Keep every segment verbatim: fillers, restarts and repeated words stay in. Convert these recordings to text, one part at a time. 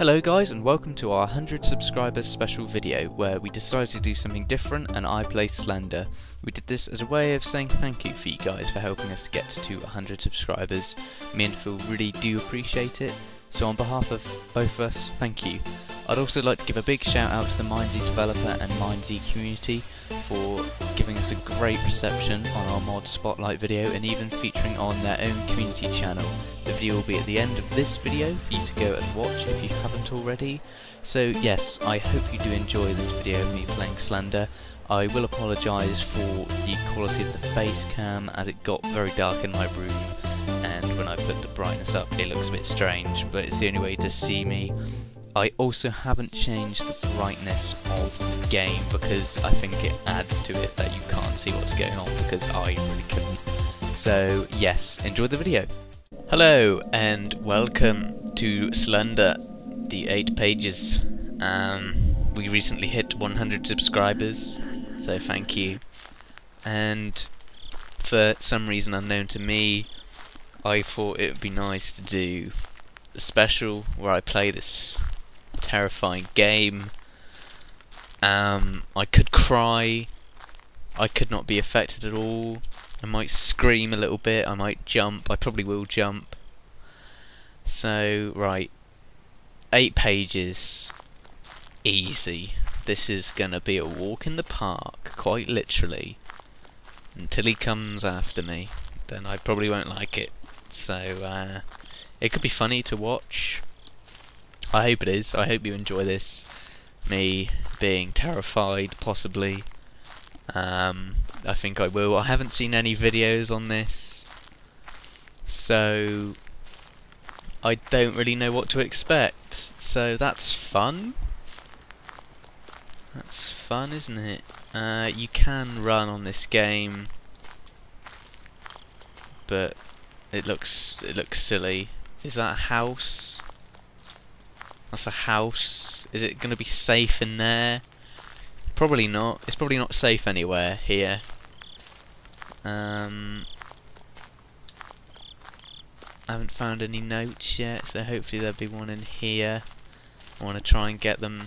Hello guys, and welcome to our one hundred subscribers special video where we decided to do something different and I play Slender. We did this as a way of saying thank you for you guys for helping us get to one hundred subscribers. Me and Phil really do appreciate it, so on behalf of both of us, thank you. I'd also like to give a big shout out to the MineZ developer and MineZ community for giving us a great reception on our mod spotlight video and even featuring on their own community channel. The video will be at the end of this video for you to go and watch if you haven't already. So yes, I hope you do enjoy this video of me playing Slender. I will apologise for the quality of the face cam as it got very dark in my room, and when I put the brightness up it looks a bit strange, but it's the only way to see me. I also haven't changed the brightness of the game because I think it adds to it that you can't see what's going on, because I really couldn't. So yes, enjoy the video. Hello and welcome to Slender, the eight pages. Um, we recently hit one hundred subscribers, so thank you. And for some reason unknown to me, I thought it would be nice to do a special where I play this terrifying game. Um, I could cry, I could not be affected at all, I might scream a little bit, I might jump, I probably will jump. So, right, eight pages, easy. This is gonna be a walk in the park, quite literally, until he comes after me, then I probably won't like it. So, uh, it could be funny to watch. I hope it is. I hope you enjoy this. Me being terrified, possibly. Um, I think I will. I haven't seen any videos on this, so I don't really know what to expect. So that's fun. That's fun, isn't it? Uh, you can run on this game, but it looks it looks silly. Is that a house? That's a house. Is it going to be safe in there? Probably not. It's probably not safe anywhere here. Um, I haven't found any notes yet, so hopefully there'll be one in here. I want to try and get them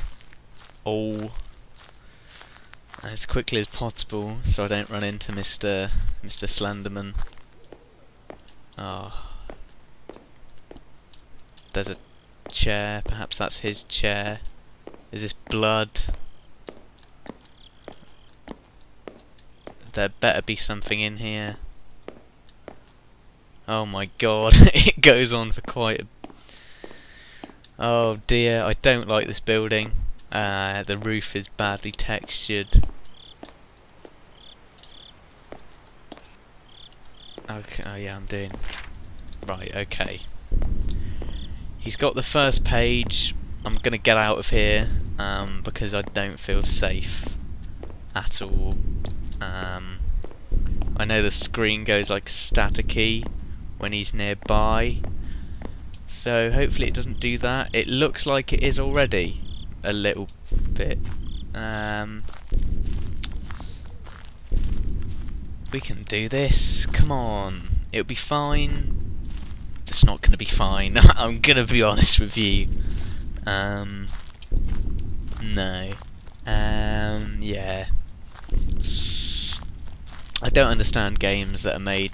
all as quickly as possible so I don't run into Mister Mister Slenderman. Ah, oh. There's a chair, perhaps that's his chair. Is this blood? There better be something in here. Oh my god, it goes on for quite a... Oh dear, I don't like this building. Uh, the roof is badly textured. Okay, oh yeah, I'm doing... Right, okay. He's got the first page. I'm gonna get out of here um, because I don't feel safe at all. Um, I know the screen goes like staticky when he's nearby, so hopefully it doesn't do that. It looks like it is already a little bit. Um, we can do this. Come on, it'll be fine. It's not going to be fine. I'm going to be honest with you. Um, no. Um, yeah. I don't understand games that are made,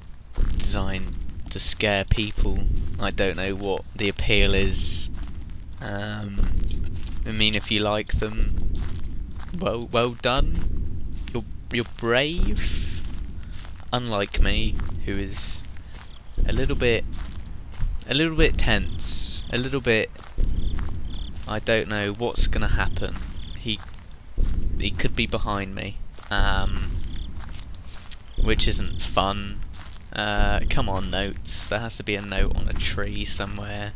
designed to scare people. I don't know what the appeal is. Um, I mean, if you like them, well, well done. You're you're brave. Unlike me, who is a little bit. A little bit tense, a little bit. I don't know what's going to happen. He, he could be behind me, um, which isn't fun. Uh, come on, notes. There has to be a note on a tree somewhere.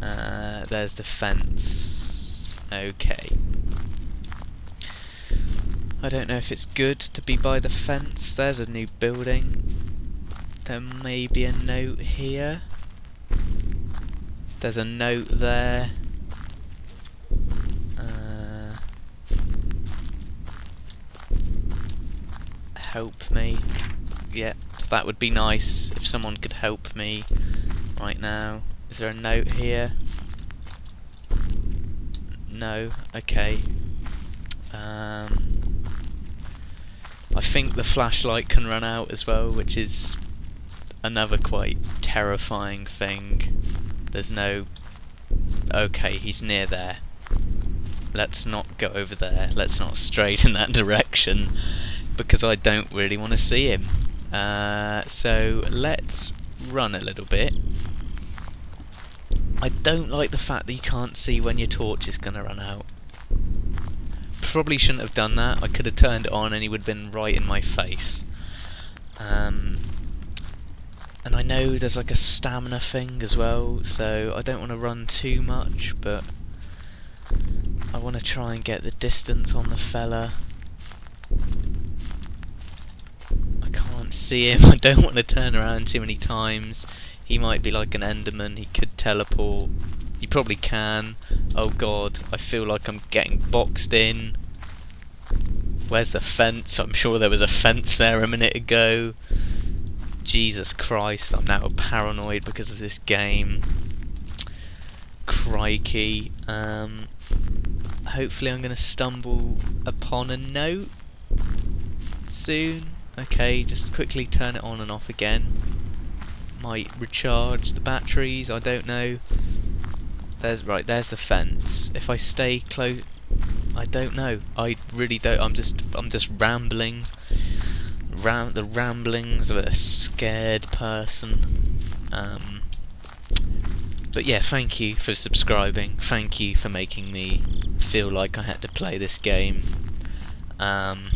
Uh, there's the fence. Okay. I don't know if it's good to be by the fence. There's a new building. There may be a note here. There's a note there. Uh, help me. Yeah, that would be nice if someone could help me right now. Is there a note here? no, okay. Um, I think the flashlight can run out as well, which is another quite terrifying thing. There's no... okay, he's near there. Let's not go over there. Let's not stray in that direction, because I don't really want to see him. Uh, so let's run a little bit. I don't like the fact that you can't see when your torch is going to run out. Probably shouldn't have done that. I could have turned it on and he would have been right in my face. Um, and I know there's like a stamina thing as well, so I don't want to run too much, but I want to try and get the distance on the fella. I can't see him. I don't want to turn around too many times. He might be like an Enderman, he could teleport. He probably can. Oh god, I feel like I'm getting boxed in. Where's the fence? I'm sure there was a fence there a minute ago. Jesus Christ, I'm now paranoid because of this game. Crikey. Um, hopefully I'm going to stumble upon a note soon. Okay, just quickly turn it on and off again. Might recharge the batteries, I don't know. There's right, there's the fence. If I stay close, I don't know. I really don't. I'm just I'm just rambling. Ram the ramblings of a scared person. Um But yeah, thank you for subscribing. Thank you for making me feel like I had to play this game. Um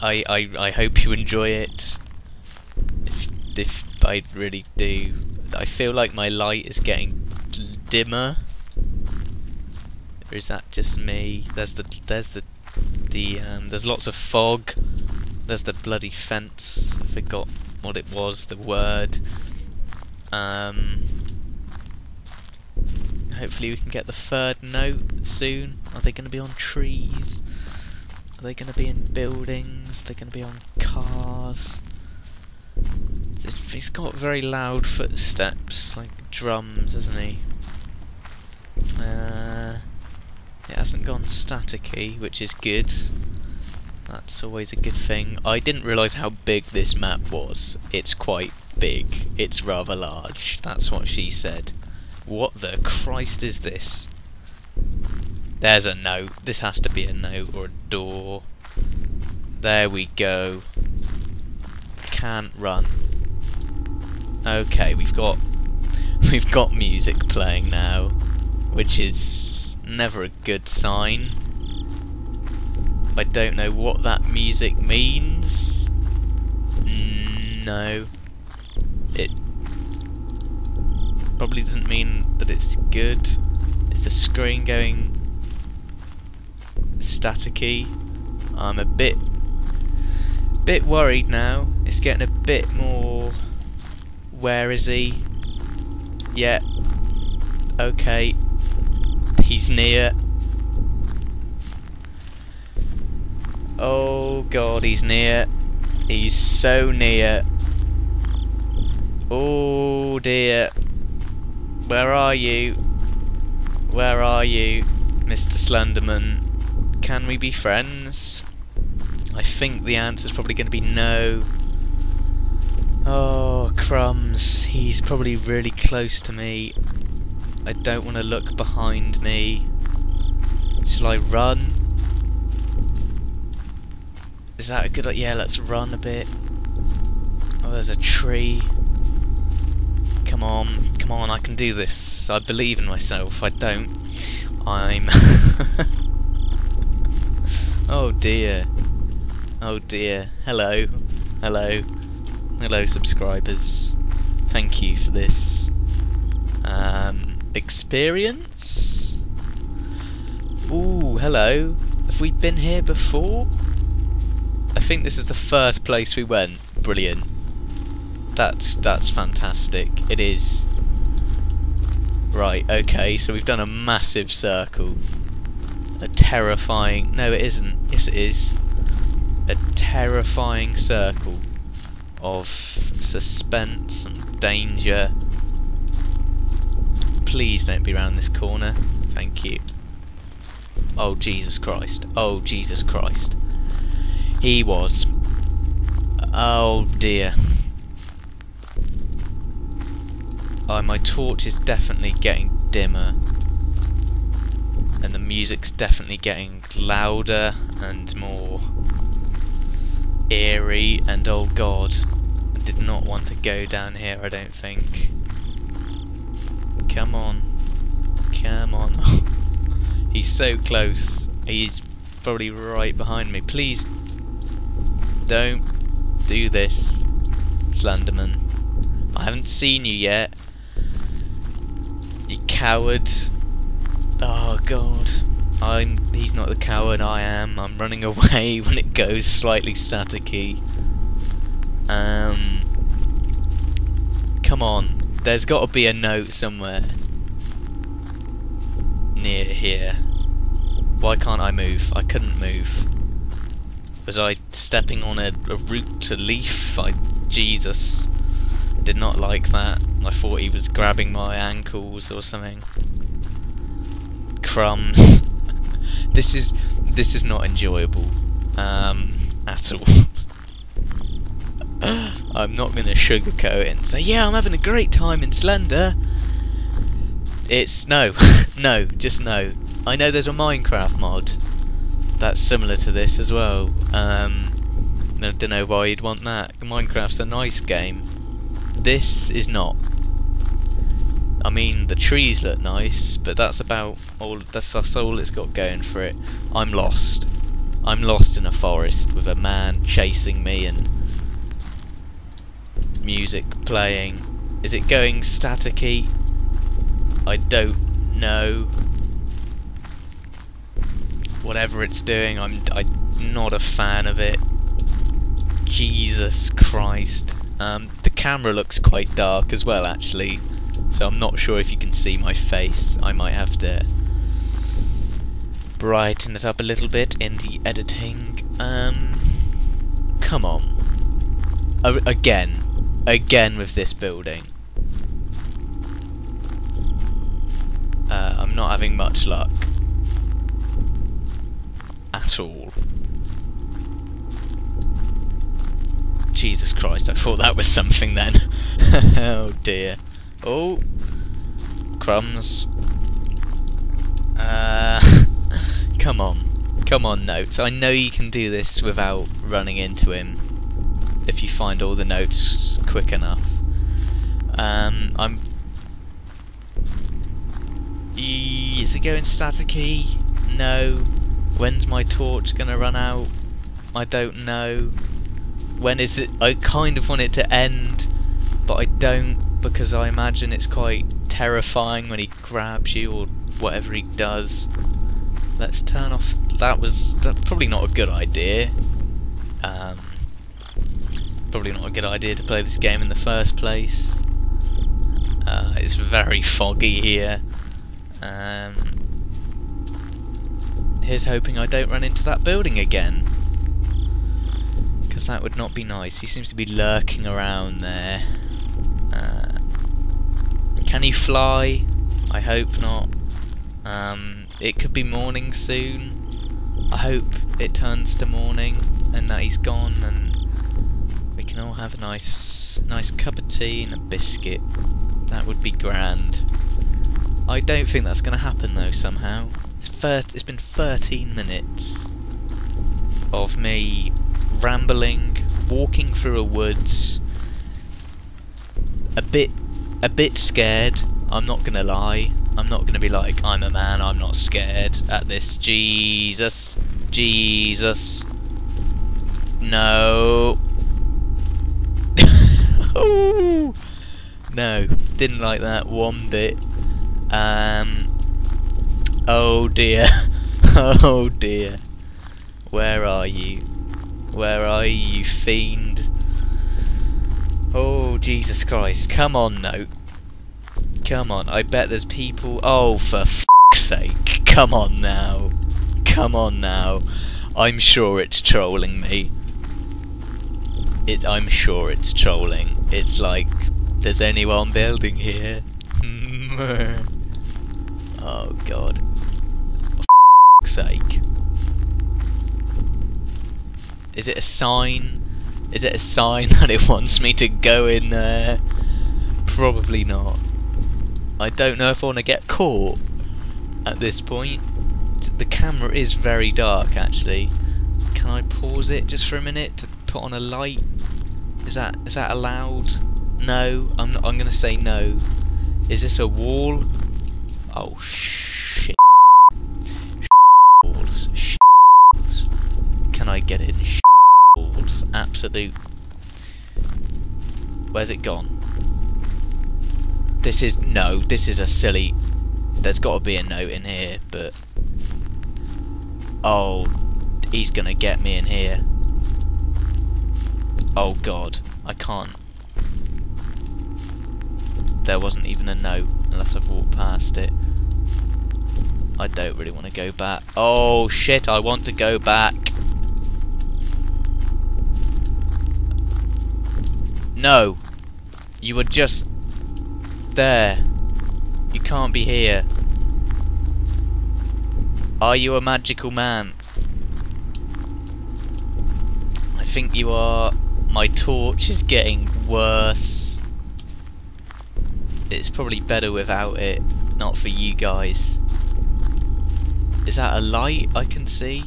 I I I hope you enjoy it. If if I really do. I feel like my light is getting dimmer, or is that just me? There's the there's the the um, there's lots of fog. There's the bloody fence. I forgot what it was. The word. Um. Hopefully we can get the third note soon. Are they going to be on trees? Are they going to be in buildings? Are they going to be on cars? He's got very loud footsteps, like drums, hasn't he? Uh, it hasn't gone staticky, which is good. That's always a good thing. I didn't realise how big this map was. It's quite big. It's rather large. That's what she said. What the Christ is this? There's a note. This has to be a note or a door. There we go. Can't run. Okay, we've got we've got music playing now, which is never a good sign. I don't know what that music means. Mm, no, it probably doesn't mean that it's good. Is the screen going staticky? I'm a bit bit worried now. It's getting a bit more. Where is he? Yeah. Okay. He's near. Oh god, he's near. He's so near. Oh dear. Where are you? Where are you, Mister Slenderman? Can we be friends? I think the answer's probably going to be no. Oh, crumbs. He's probably really close to me. I don't want to look behind me. Shall I run? Is that a good idea? Yeah, let's run a bit. Oh, there's a tree. Come on. Come on, I can do this. I believe in myself. I don't. I'm... Oh, dear. Oh, dear. Hello. Hello. Hello subscribers, thank you for this um, experience. Ooh, hello, have we been here before? I think this is the first place we went. Brilliant, that's, that's fantastic, it is. Right, okay, so we've done a massive circle. A terrifying, no it isn't, yes it is. A terrifying circle of suspense and danger. Please don't be round this corner. Thank you. Oh Jesus Christ. Oh Jesus Christ. He was. Oh dear. Oh, my torch is definitely getting dimmer. And the music's definitely getting louder and more eerie, and oh god. I did not want to go down here, I don't think. Come on. Come on. He's so close. He's probably right behind me. Please don't do this, Slenderman. I haven't seen you yet. You coward. Oh god. I'm he's not the coward I am. I'm running away when it goes slightly staticky. Um Come on. There's gotta be a note somewhere near here. Why can't I move? I couldn't move. Was I stepping on a, a root to leaf? I Jesus. Did not like that. I thought he was grabbing my ankles or something. Crumbs. This is this is not enjoyable um, at all. I'm not gonna sugarcoat it and say, yeah, I'm having a great time in Slender. It's no, no, just no. I know there's a Minecraft mod that's similar to this as well. Um, I don't know why you'd want that. Minecraft's a nice game. This is not. I mean, the trees look nice, but that's about all. That's, that's all it's got going for it. I'm lost. I'm lost in a forest with a man chasing me and music playing. Is it going staticky? I don't know. Whatever it's doing, I'm, I'm not a fan of it. Jesus Christ. Um, the camera looks quite dark as well, actually, so I'm not sure if you can see my face. I might have to brighten it up a little bit in the editing. Um, come on. Uh, again. Again with this building. Uh, I'm not having much luck. At all. Jesus Christ, I thought that was something then. Oh dear. Oh, crumbs. Uh, come on. Come on, notes. I know you can do this without running into him if you find all the notes quick enough. Um, I'm... E is it going staticky? No. When's my torch gonna run out? I don't know. When is it? I kind of want it to end, but I don't, because I imagine it's quite terrifying when he grabs you or whatever he does. Let's turn off. That was that's probably not a good idea. Um, probably not a good idea to play this game in the first place. Uh, it's very foggy here. Um, here's hoping I don't run into that building again. That would not be nice. He seems to be lurking around there. Uh, can he fly? I hope not. Um, it could be morning soon. I hope it turns to morning and that he's gone and we can all have a nice nice cup of tea and a biscuit. That would be grand. I don't think that's going to happen though somehow. It's, it's been thirteen minutes of me rambling, walking through a woods, a bit, a bit scared. I'm not gonna lie. I'm not gonna be like I'm a man. I'm not scared at this. Jesus, Jesus, no, no, didn't like that one bit. Um, oh dear, oh dear. Where are you? Where are you, fiend? Oh, Jesus Christ. Come on, no. Come on. I bet there's people... Oh, for f***'s sake. Come on now. Come on now. I'm sure it's trolling me. It. I'm sure it's trolling. It's like, there's only one building here. Oh, God. For f***'s fuck's sake. Is it a sign? Is it a sign that it wants me to go in there? Probably not. I don't know if I want to get caught at this point. The camera is very dark, actually. Can I pause it just for a minute to put on a light? Is that is that allowed? No, I'm not, I'm gonna say no. Is this a wall? Oh shit! Shit walls, shit walls. Can I get in? Shit walls, absolute. Where's it gone? This is no. This is a silly. There's got to be a note in here, but oh. He's gonna get me in here. Oh god, I can't. There wasn't even a note unless I've walked past it. I don't really want to go back. Oh shit, I want to go back. No. You were just there. You can't be here. Are you a magical man? I think you are. My torch is getting worse. It's probably better without it, not for you guys. Is that a light I can see?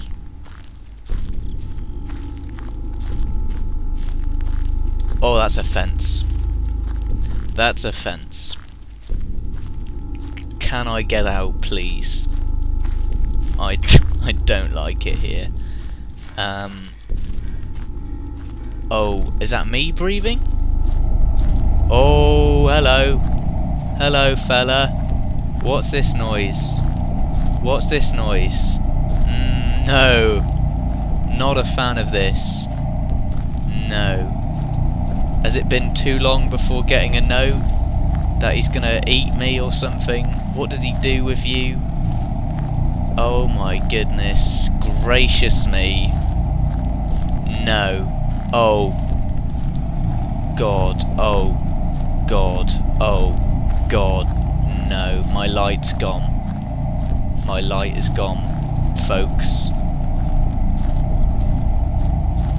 Oh, that's a fence. That's a fence. Can I get out, please? I, d I don't like it here. Um... Oh, is that me breathing? Oh, hello. Hello, fella. What's this noise? What's this noise? Mm, no. Not a fan of this. No. Has it been too long before getting a note? That he's gonna eat me or something? What did he do with you? Oh my goodness. Gracious me. No. Oh god, oh god, oh god, no, my light's gone. My light is gone, folks.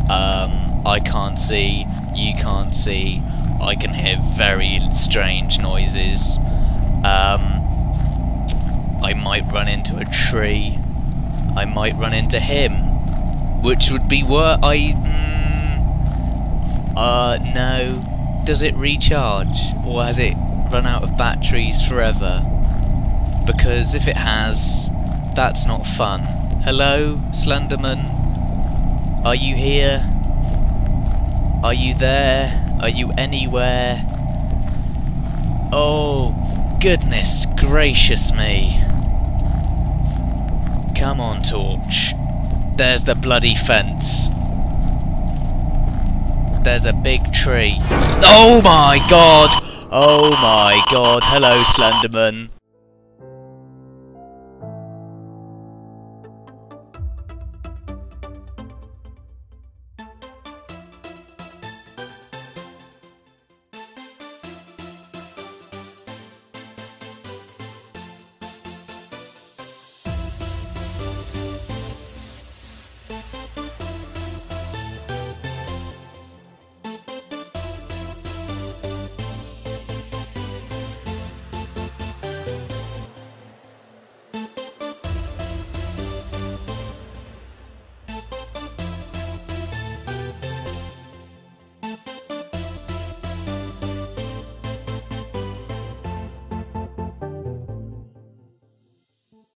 Um, I can't see, you can't see, I can hear very strange noises. Um, I might run into a tree, I might run into him, which would be wor- I... Mm, Uh, no. Does it recharge? Or has it run out of batteries forever? Because if it has, that's not fun. Hello, Slenderman? Are you here? Are you there? Are you anywhere? Oh, goodness gracious me. Come on, torch. There's the bloody fence. There's a big tree. Oh my god! Oh my god! Hello, Slenderman.